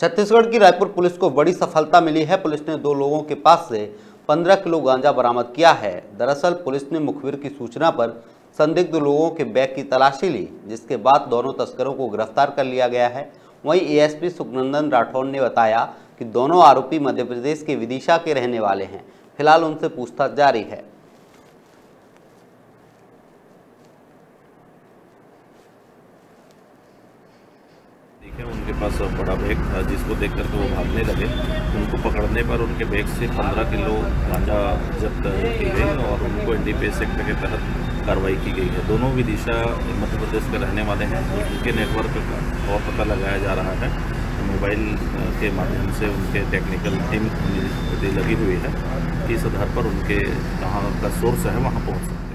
छत्तीसगढ़ की रायपुर पुलिस को बड़ी सफलता मिली है। पुलिस ने दो लोगों के पास से 15 किलो गांजा बरामद किया है। दरअसल पुलिस ने मुखबिर की सूचना पर संदिग्ध लोगों के बैग की तलाशी ली, जिसके बाद दोनों तस्करों को गिरफ्तार कर लिया गया है। वहीं एएसपी सुखनंदन राठौड़ ने बताया कि दोनों आरोपी मध्य प्रदेश के विदिशा के रहने वाले हैं। फिलहाल उनसे पूछताछ जारी है। उनके पास बड़ा बैग था, जिसको देख कर के वो भागने लगे। उनको पकड़ने पर उनके बैग से 15 किलो गांजा जब्त की गई और उनको एनडीपीएस एक्ट के तहत कार्रवाई की गई है। दोनों विदिशा मध्य प्रदेश के रहने वाले हैं। उनके नेटवर्क का और पता लगाया जा रहा है। मोबाइल के माध्यम से उनके टेक्निकल टीम लगी हुई है। इस आधार पर उनके कहाँ का सोर्स है वहाँ पहुँच